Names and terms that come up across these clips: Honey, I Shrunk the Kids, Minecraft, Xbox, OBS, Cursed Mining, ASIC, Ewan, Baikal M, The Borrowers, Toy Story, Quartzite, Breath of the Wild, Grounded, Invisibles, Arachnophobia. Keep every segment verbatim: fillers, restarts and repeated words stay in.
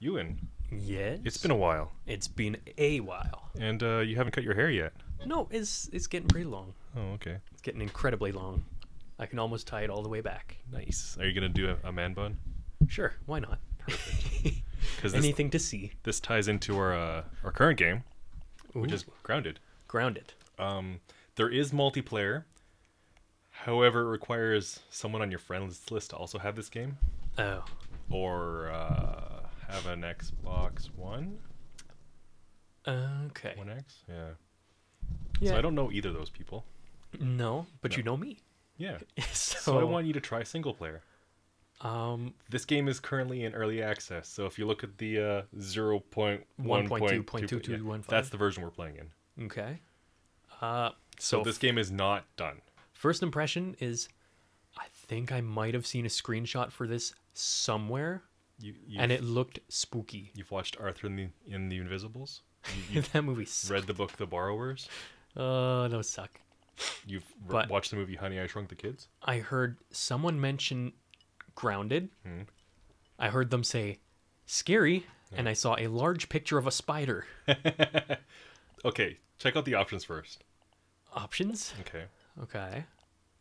Ewan. Yes? It's been a while. It's been a while. And uh, you haven't cut your hair yet. No, it's it's getting pretty long. Oh, okay. It's getting incredibly long. I can almost tie it all the way back. Nice. Are you going to do a, a man bun? Sure. Why not? Perfect. This, anything to see. This ties into our uh, our current game, Ooh. which is Grounded. Grounded. Um, there is multiplayer. However, it requires someone on your friends list to also have this game. Oh. Or uh, have an Xbox One. Uh, okay. One X? Yeah. Yeah. So I don't know either of those people. No, but no. You know me. Yeah. so, so I want you to try single player. Um, this game is currently in early access. So if you look at the uh, zero point one point two point two two one five, yeah, that's the version we're playing in. Okay. Uh, so, so this game is not done. First impression is, I think I might have seen a screenshot for this somewhere, you, and it looked spooky. You've watched Arthur in the, in the Invisibles? You, that movie sucked. Read the book The Borrowers? Oh, uh, those suck. You've but watched the movie Honey, I Shrunk the Kids? I heard someone mention Grounded. Hmm. I heard them say, scary, yeah. and I saw a large picture of a spider. Okay, check out the options first. Options? Okay. Okay.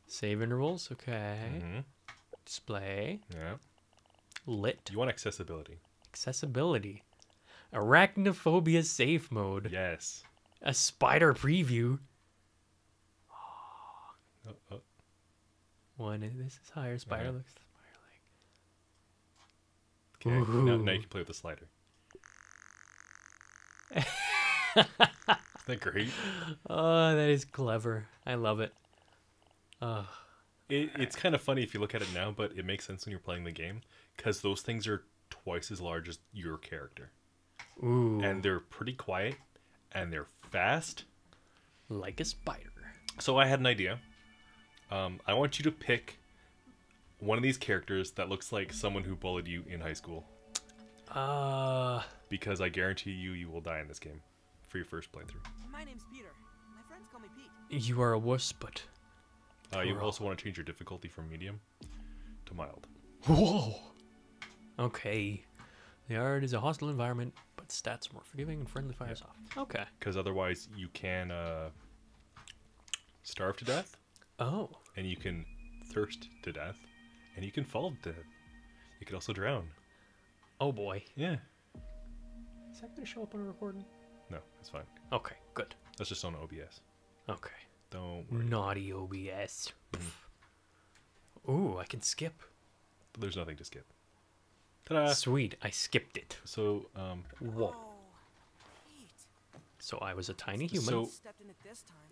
Save intervals. Okay. Mm-hmm. Display. Yeah. Lit. You want accessibility. Accessibility. Arachnophobia safe mode. Yes. A spider preview. Oh, oh. One. This is higher. Spider right. looks spider like. Okay. Now, now you can play with the slider. Isn't that great? Oh, that is clever. I love it. Uh, it it's kind of funny if you look at it now, but it makes sense when you're playing the game because those things are twice as large as your character. Ooh. And they're pretty quiet and they're fast. Like a spider. So I had an idea. Um, I want you to pick one of these characters that looks like someone who bullied you in high school. Uh, because I guarantee you, you will die in this game for your first playthrough. My name's Peter. My friends call me Pete. You are a wuss, but... Uh, you also want to change your difficulty from medium to mild. Whoa! Okay. The art is a hostile environment, but stats are more forgiving and friendly fire soft. Yeah. Okay. Because otherwise you can uh, starve to death. Oh. And you can thirst to death. And you can fall to death. You can also drown. Oh boy. Yeah. Is that going to show up on a recording? No, it's fine. Okay, good. That's just on O B S. Okay. Don't worry. Naughty O B S. Mm. Ooh, I can skip. There's nothing to skip. Ta-da! Sweet, I skipped it. So, um... Whoa. So I was a tiny human. So,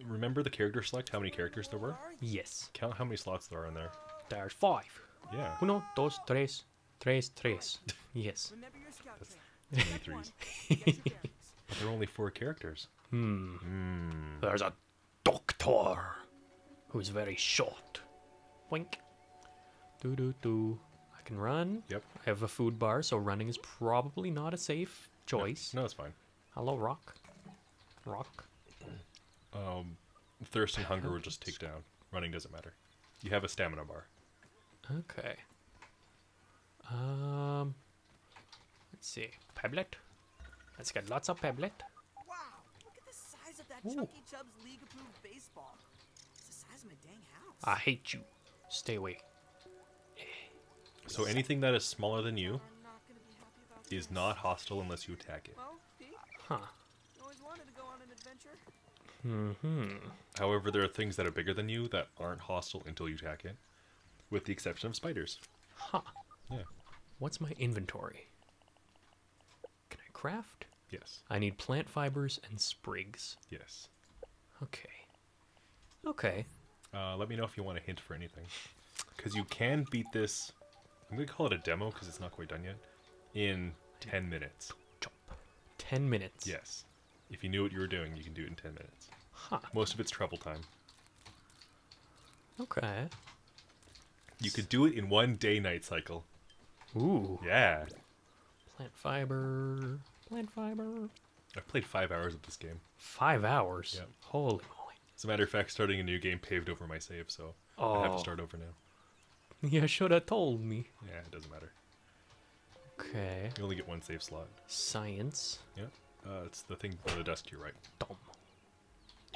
remember the character select, how many characters there were? Yes. Count how many slots there are in there. There's five. Yeah. Uno, dos, tres. Tres, tres. Yes. That's twenty-threes. But there are only four characters. Hmm. Mm. There's a doctor who's very short. Wink. Do do do. I can run. Yep. I have a food bar, so running is probably not a safe choice. No, no, it's fine. Hello, rock. Rock. Um, thirst and hunger will just take down. Running doesn't matter. You have a stamina bar. Okay. Um. Let's see. Peblet. Let's get lots of peblet. Wow, look at the size of that Chunky Chubb's league-approved baseball. It's the size of my dang house. I hate you. Stay away. So anything that is smaller than you is not hostile unless you attack it. Huh. Mm-hmm. However, there are things that are bigger than you that aren't hostile until you attack it, with the exception of spiders. Huh. Yeah. What's my inventory? Can I craft? Yes. I need plant fibers and sprigs. Yes. Okay. Okay. Uh, let me know if you want a hint for anything. Because you can beat this, I'm going to call it a demo because it's not quite done yet, in ten minutes. ten minutes? Yes. If you knew what you were doing, you can do it in ten minutes. Huh. Most of it's travel time. Okay. You could do it in one day-night cycle. Ooh. Yeah. Plant fiber. Plant fiber. I've played five hours of this game. Five hours? Yep. Holy moly. As a matter of fact, starting a new game paved over my save, so oh. I have to start over now. You should have told me. Yeah, it doesn't matter. Okay. You only get one save slot. Science. Yeah. Uh, it's the thing on the desk to your right. Dumb.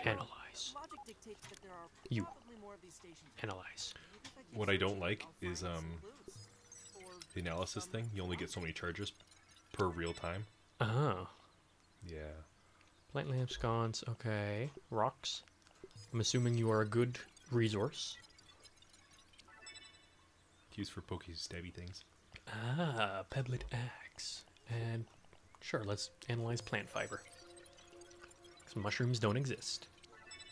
Analyze. Logic dictates that there are you. More of these stations. Analyze. What I don't like is um the analysis thing. You only get so many charges per real time. Uh huh. Yeah. Plant lamps, scones. Okay. Rocks. I'm assuming you are a good resource. Used for pokey stabby things. Ah, pebblet axe. And sure, let's analyze plant fiber. Because mushrooms don't exist.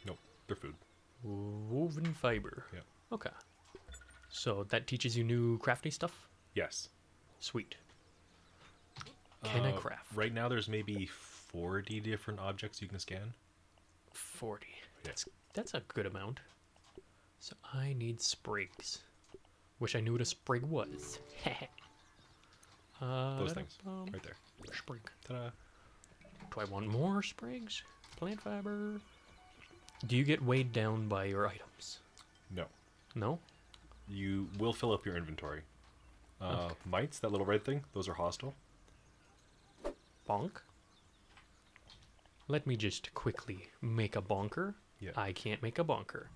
Nope, they're food. Woven fiber. Yeah. Okay. So that teaches you new crafty stuff? Yes. Sweet. Can uh, I craft? Right now there's maybe forty different objects you can scan. forty. Yeah. That's, that's a good amount. So I need sprigs. Wish I knew what a sprig was. uh, Those things, um, right there. Sprig. Ta-da. Do I want more sprigs? Plant fiber. Do you get weighed down by your items? No. No? You will fill up your inventory. Uh, okay. Mites, that little red thing, those are hostile. Bonk. Let me just quickly make a bonker. Yeah. I can't make a bonker.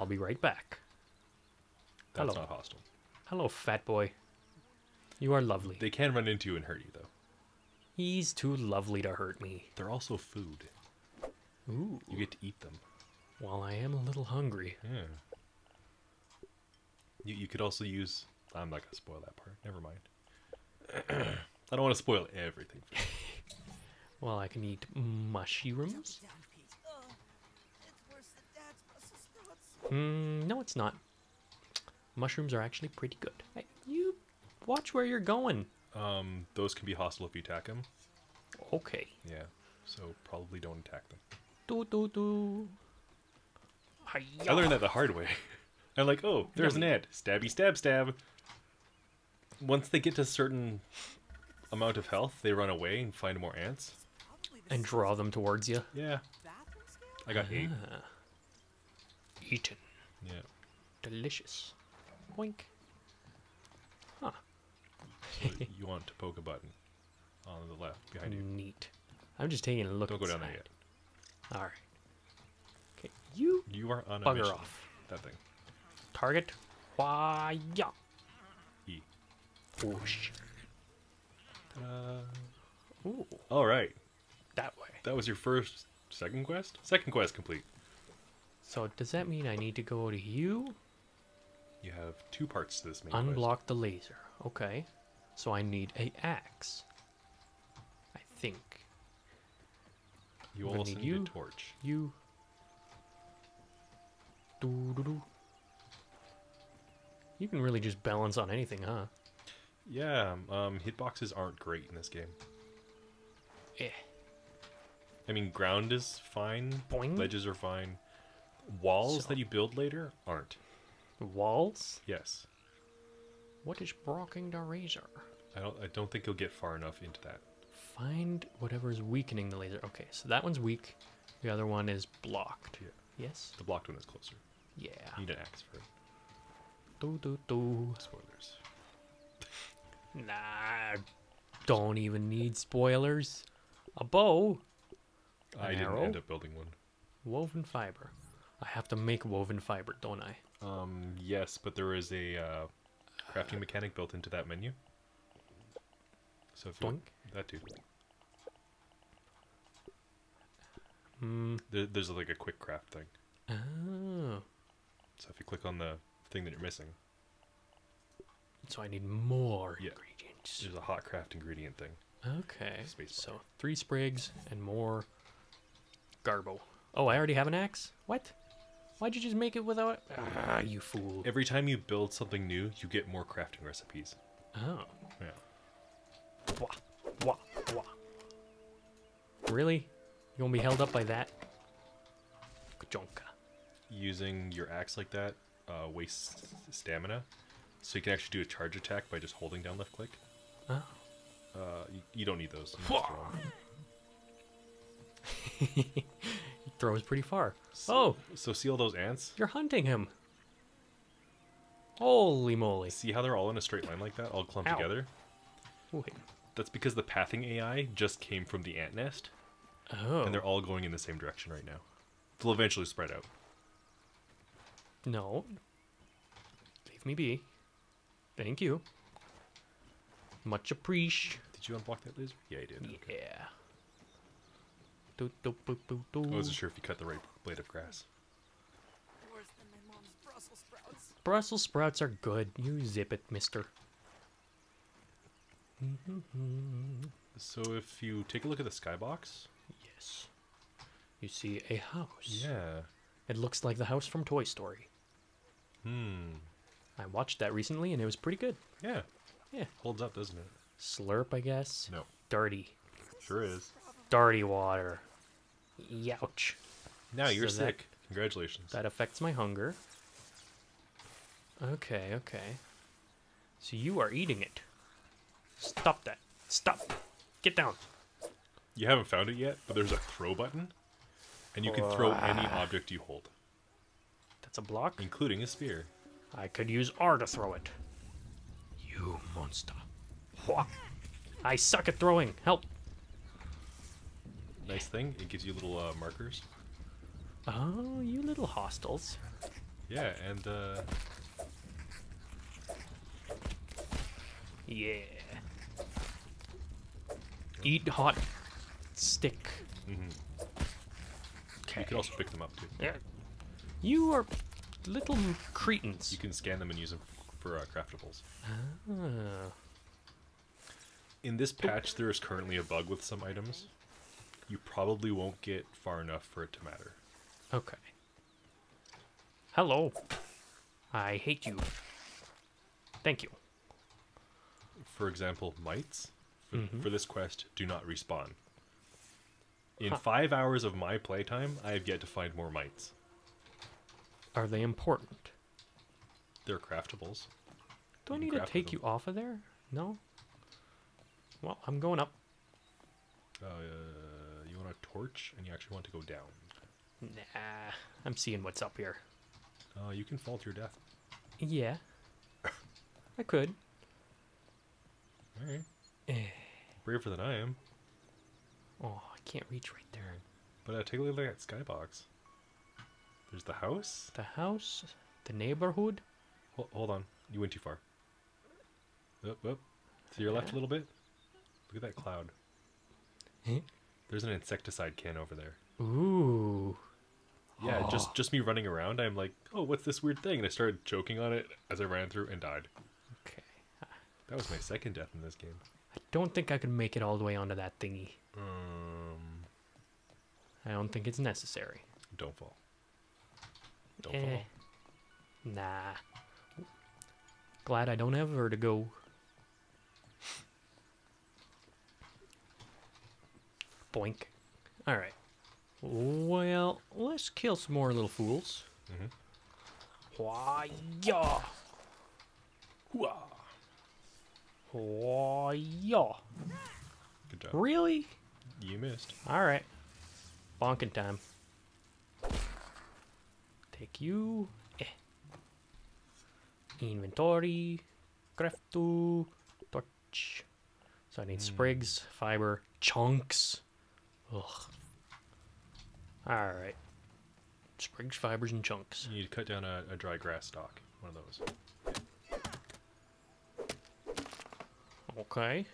I'll be right back. That's Hello. Not hostile. Hello, fat boy. You are lovely. They can run into you and hurt you, though. He's too lovely to hurt me. They're also food. Ooh. You get to eat them. Well, I am a little hungry. Yeah. You, you could also use... I'm not going to spoil that part. Never mind. I don't want to spoil everything for you. Well, I can eat mushrooms. Mm, no, it's not. Mushrooms are actually pretty good. Hey, you watch where you're going. Um, those can be hostile if you attack them. Okay. Yeah, so probably don't attack them. Do, do, do. Hi-ya. I learned that the hard way. I'm like, oh, there's an ant. Stabby, stab, stab. Once they get to a certain amount of health, they run away and find more ants. And draw them towards you. Yeah. I got ah. eight. Eaten. Yeah. Delicious. Boink. Huh. So you want to poke a button on the left behind you. Neat. I'm just taking a look. Don't go inside. Down there yet. All right. Okay, you. You are on a bugger mission. Off. That thing. Target. Why ya? E. Whoosh. Uh. Ooh. All right. That way. That was your first, second quest. Second quest complete. So does that mean I need to go to you? You have two parts to this main Unblock quest. The laser. Okay. So I need a axe. I think. You also need, need a torch. You. Doo -doo -doo. You can really just balance on anything, huh? Yeah. Um, hitboxes aren't great in this game. Eh. I mean, ground is fine. Boing. Ledges are fine. Walls so. That you build later aren't. Walls? Yes. What is brocking the razor? I don't I don't think you'll get far enough into that. Find whatever is weakening the laser. Okay, so that one's weak. The other one is blocked. Yeah. Yes? The blocked one is closer. Yeah. You need an axe for it. Do do do. Spoilers. Nah. Don't even need spoilers. A bow. An I arrow. Didn't end up building one. Woven fiber. I have to make woven fiber, don't I? Um, yes, but there is a uh, crafting mechanic built into that menu. So if you that too. Mm. There, there's like a quick craft thing. Oh. So if you click on the thing that you're missing. So I need more yeah. ingredients. There's a hot craft ingredient thing. Okay. Space so three sprigs and more garbo. Oh, I already have an axe? What? Why'd you just make it without... Ah, you fool. Every time you build something new, you get more crafting recipes. Oh. Yeah. Wah, wah, wah. Really? You won't be held up by that? Kajonka. Using your axe like that uh, wastes stamina, so you can actually do a charge attack by just holding down left click. Oh. Uh, you, you don't need those. Throws pretty far. So, oh, so see all those ants? You're hunting him. Holy moly! See how they're all in a straight line like that, all clumped Ow. Together? Wait. That's because the pathing A I just came from the ant nest. Oh. And they're all going in the same direction right now. They'll eventually spread out. No. Leave me be. Thank you. Much appreciated. Did you unblock that laser? Yeah, I did. Yeah. Okay. Do, do, do, do, do. I wasn't sure if you cut the right blade of grass. Worse than my mom's Brussels sprouts. Brussels sprouts are good. You zip it, mister. So if you take a look at the skybox. Yes. You see a house. Yeah. It looks like the house from Toy Story. Hmm. I watched that recently and it was pretty good. Yeah. Yeah. Holds up, doesn't it? Slurp, I guess. No. Dirty. Sure is. Dirty water. Youch. Now you're so sick. That, Congratulations. That affects my hunger. Okay, okay. So you are eating it. Stop that. Stop. Get down. You haven't found it yet, but there's a throw button. And you can throw uh, any object you hold. That's a block? Including a spear. I could use R to throw it. You monster. Wha I suck at throwing. Help. Nice thing. It gives you little uh, markers. Oh, you little hostiles. Yeah, and... Uh... Yeah. Eat hot stick. Mm-hmm. You can also pick them up, too. Yeah. You are little cretins. You can scan them and use them for uh, craftables. Ah. In this patch, there is currently a bug with some items. You probably won't get far enough for it to matter. Okay. Hello. I hate you. Thank you. For example, mites. For, mm-hmm. for this quest, do not respawn. In huh. five hours of my playtime, I have yet to find more mites. Are they important? They're craftables. Do I need to take you off of there? No? Well, I'm going up. Uh, you want a torch, and you actually want to go down. Nah, I'm seeing what's up here. Uh, you can fall to your death. Yeah. I could. Alright. Braver than I am. Oh, I can't reach right there. But uh, take a look at that skybox. There's the house. The house? The neighborhood? Hold, hold on. You went too far. Up, up. To your yeah. left a little bit. Look at that cloud. Huh? There's an insecticide can over there. Ooh. Yeah, oh. just, just me running around. I'm like, oh, what's this weird thing? And I started choking on it as I ran through and died. Okay. That was my second death in this game. I don't think I could make it all the way onto that thingy. Um, I don't think it's necessary. Don't fall. Don't eh. fall. Nah. Glad I don't have vertigo. Boink. All right. Well, let's kill some more little fools. Mm-hmm. Why-ya. Wah. Oh, yeah. Good job. Really? You missed. All right. Bonking time. Take you. Eh. Inventory. Craftu. Torch. So I need mm. sprigs, fiber, chunks. Ugh. All right. Sprigs, fibers, and chunks. You need to cut down a, a dry grass stalk. One of those. Okay.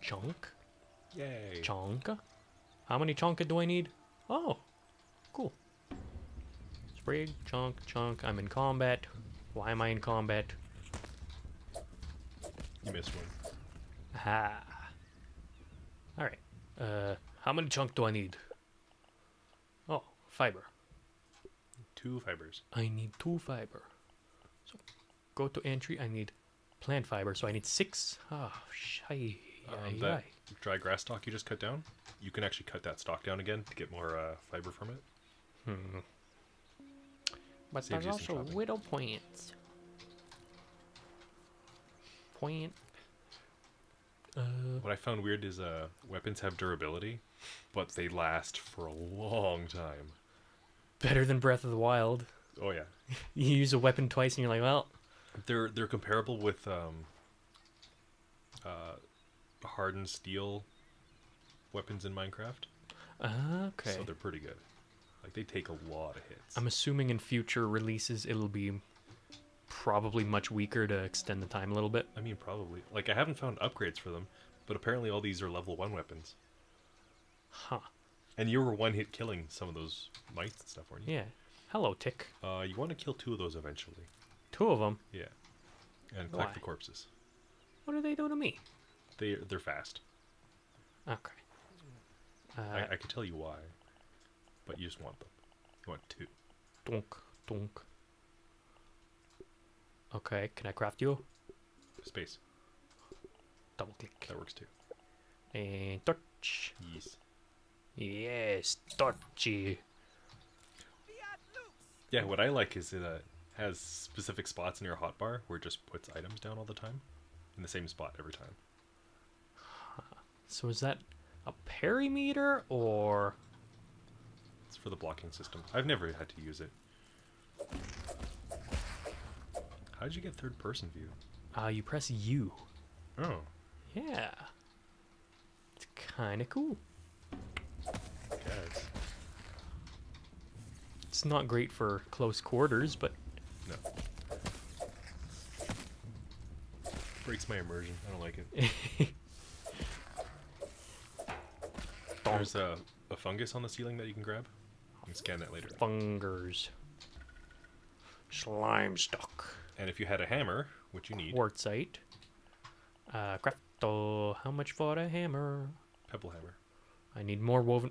Chunk. Yay. Chunk. How many chunk do I need? Oh, cool. Sprig, chunk, chunk. I'm in combat. Why am I in combat? You missed one. Ah. All right. Uh, how many chunk do I need? Oh, fiber. Two fibers. I need two fiber. So. Go to entry. I need plant fiber, so I need six. Oh, shy. Um, that dry grass stalk you just cut down, you can actually cut that stalk down again to get more uh, fiber from it. Hmm. But there's also widow plants. Plant. Uh, what I found weird is uh, weapons have durability, but they last for a long time. Better than Breath of the Wild. Oh yeah. You use a weapon twice and you're like, well... They're they're comparable with um, uh, hardened steel weapons in Minecraft. Uh, okay. So they're pretty good. Like they take a lot of hits. I'm assuming in future releases it'll be probably much weaker to extend the time a little bit. I mean, probably. Like I haven't found upgrades for them, but apparently all these are level one weapons. Huh. And you were one hit killing some of those mites and stuff, weren't you? Yeah. Hello, Tick. Uh, you want to kill two of those eventually. Two of them? Yeah. And collect Why? the corpses. What do they do to me? They, they're fast. Okay. Uh, I, I can tell you why, but you just want them. You want two. Donk, donk. Okay, can I craft you? Space. Double click. That works too. And touch. Yes. Yes, touchy. Yeah, what I like is it uh, has specific spots in your hotbar where it just puts items down all the time. In the same spot every time. So is that a perimeter or... It's for the blocking system. I've never had to use it. How did you get third person view? Uh, you press U. Oh. Yeah. It's kind of cool. Guys. It's not great for close quarters, but... No. Breaks my immersion. I don't like it. There's a, a fungus on the ceiling that you can grab. You can scan that later. Fungers. Slime stock. And if you had a hammer, which you need... Quartzite. Uh, crafto. How much for a hammer? Pebble hammer. I need more woven...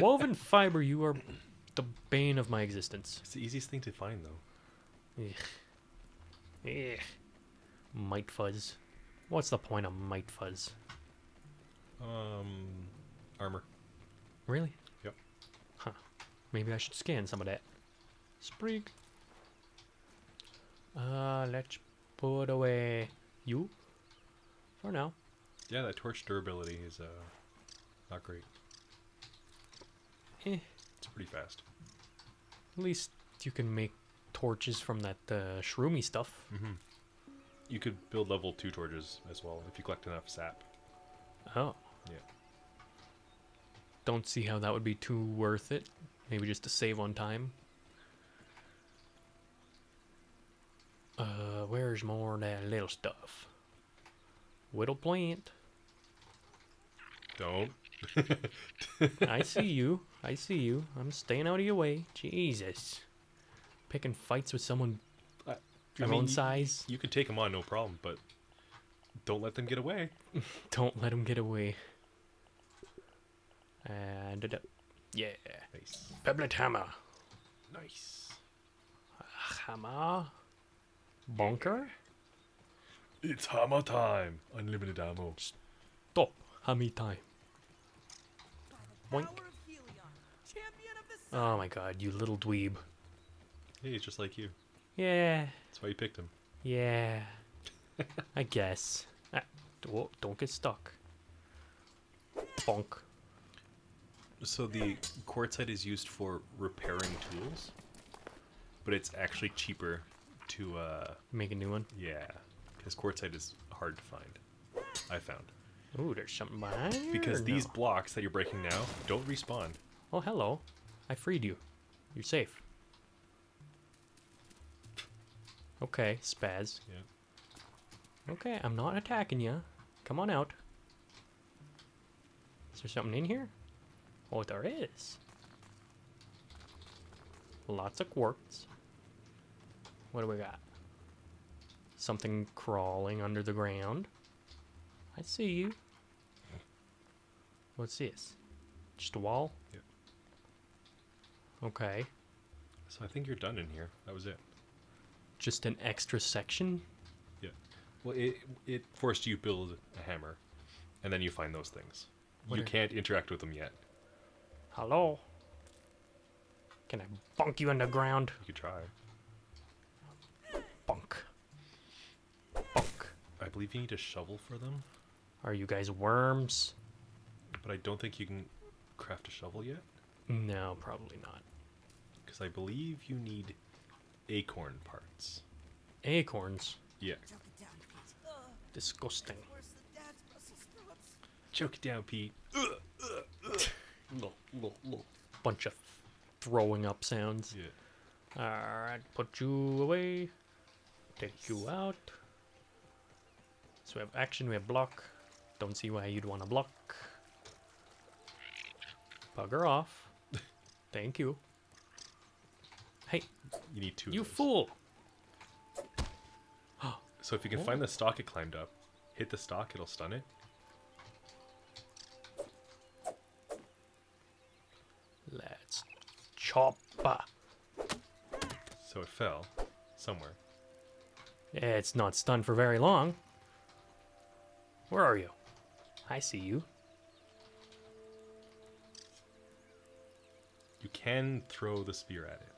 Woven fiber, you are... the bane of my existence. It's the easiest thing to find, though. Ugh. Ugh. Mite fuzz. What's the point of mite fuzz? Um, armor. Really? Yep. Huh. Maybe I should scan some of that. Sprig. Uh, let's put away you for now. Yeah, that torch durability is uh not great. Eh. It's pretty fast. At least you can make torches from that uh, shroomy stuff. Mm-hmm. You could build level two torches as well if you collect enough sap. Oh. Yeah. Don't see how that would be too worth it. Maybe just to save on time. Uh, where's more of that little stuff? Whittle plant. Don't. I see you. I see you. I'm staying out of your way. Jesus. Picking fights with someone uh, your I mean, own size. You, you could take them on, no problem, but don't let them get away. Don't let them get away. And uh, yeah. Nice. Pebblet hammer. Nice. Uh, hammer. Bunker. It's hammer time. Unlimited ammo. Stop. Hammer time. Boink. Oh my god, you little dweeb. Hey, he's just like you. Yeah. That's why you picked him. Yeah. I guess. Ah, don't, don't get stuck. Bonk. So the quartzite is used for repairing tools, but it's actually cheaper to... Uh, Make a new one? Yeah, because quartzite is hard to find, I found. Ooh, there's something behind here. Because these no? blocks that you're breaking now don't respawn. Oh, hello. I freed you. You're safe. Okay, spaz. Yeah. Okay, I'm not attacking you. Come on out. Is there something in here? Oh, there is. Lots of quartz. What do we got? Something crawling under the ground. I see you. What's this? Just a wall? Yep. Okay. So I think you're done in here. That was it. Just an extra section? Yeah. Well, it it forced you to build a hammer, and then you find those things. What you are... can't interact with them yet. Hello? Can I bunk you in the ground? You could try. Bunk. Bunk. I believe you need a shovel for them. Are you guys worms? But I don't think you can craft a shovel yet. No, probably not. Because I believe you need acorn parts. Acorns. Yeah. Disgusting. Choke it down, Pete. Little, little, little bunch of throwing up sounds. Yeah. Alright, put you away. Take you out. So we have action, we have block. Don't see why you'd want to block. Bugger off. Thank you. Hey. You need two. You of those. Fool. So if you can oh. find the stalk it climbed up, hit the stalk, it'll stun it. Let's chop. So it fell somewhere. It's not stunned for very long. Where are you? I see you. You can throw the spear at it.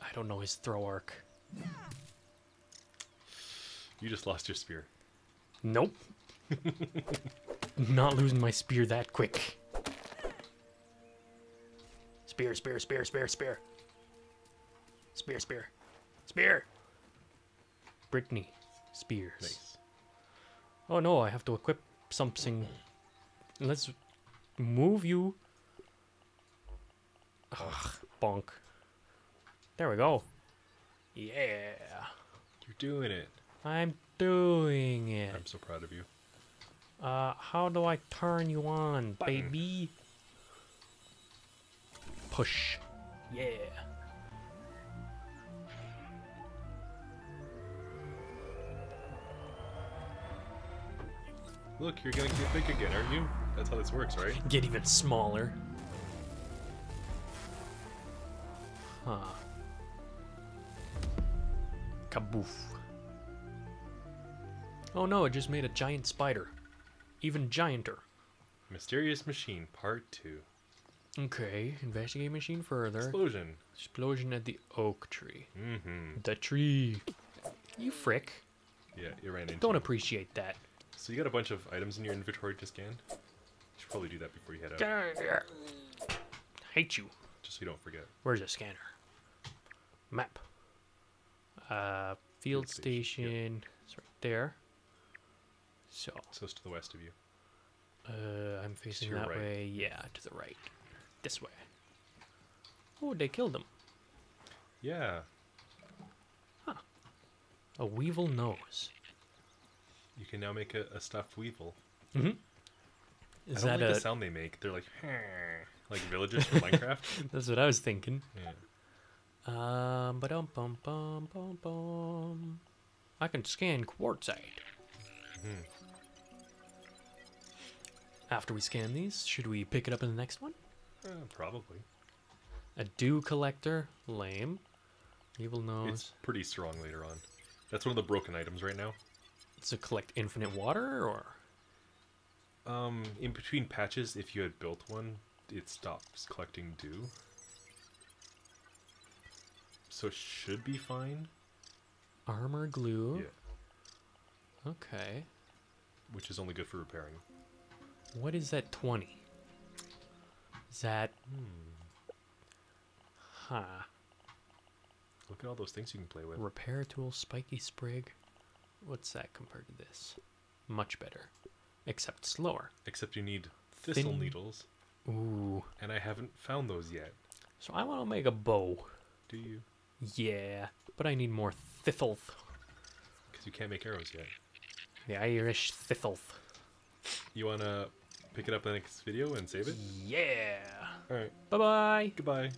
I don't know his throw arc. You just lost your spear. Nope. Not losing my spear that quick. Spear, spear, spear, spear, spear. Spear, spear. Spear! Brittany. Spears. Nice. Oh no, I have to equip something. Let's move you. Ugh, bonk. There we go. Yeah. You're doing it. I'm doing it. I'm so proud of you. Uh, how do I turn you on, Button. baby? Push. Yeah. Look, you're gonna get big again, aren't you? That's how this works, right? Get even smaller. Huh. Kaboof. Oh no, it just made a giant spider. Even gianter. Mysterious machine, part two. Okay, investigate machine further. Explosion. Explosion at the oak tree. Mm-hmm. The tree. You frick. Yeah, you ran into Don't appreciate that. So you got a bunch of items in your inventory to scan? You should probably do that before you head out. Hate you. Just so you don't forget. Where's the scanner? Map. Uh, field station. station. Yep. It's right there. So, so it's to the west of you. Uh, I'm facing that right. way. Yeah, to the right. This way. Oh, they killed him. Yeah. Huh. A weevil nose. You can now make a, a stuffed weevil. Mm-hmm. Is I don't that like a... the sound they make. They're like, like villagers from Minecraft. That's what I was thinking. Yeah. Um, ba-dum bum bum bum bum. I can scan quartzite. Mm-hmm. After we scan these, should we pick it up in the next one? Uh, probably. A dew collector, lame. Evil nose. It's pretty strong later on. That's one of the broken items right now. To collect infinite water, or um, in between patches, if you had built one, it stops collecting dew. So should be fine. Armor glue. Yeah. Okay. Which is only good for repairing. What is that twenty? Is that? Hmm. Huh. Look at all those things you can play with. Repair tool, spiky sprig. What's that compared to this? Much better. Except slower. Except you need thistle Thin. needles. Ooh. And I haven't found those yet. So I want to make a bow. Do you? Yeah. But I need more thistles. Because you can't make arrows yet. The Irish thistles. You want to pick it up in the next video and save it? Yeah. All right. Bye-bye. Goodbye.